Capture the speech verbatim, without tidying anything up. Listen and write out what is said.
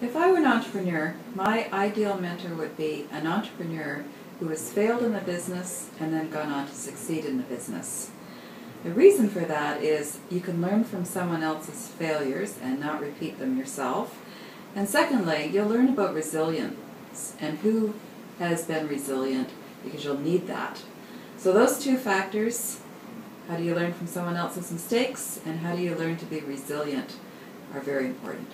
If I were an entrepreneur, my ideal mentor would be an entrepreneur who has failed in the business and then gone on to succeed in the business. The reason for that is you can learn from someone else's failures and not repeat them yourself. And secondly, you'll learn about resilience and who has been resilient, because you'll need that. So those two factors, how do you learn from someone else's mistakes and how do you learn to be resilient, are very important.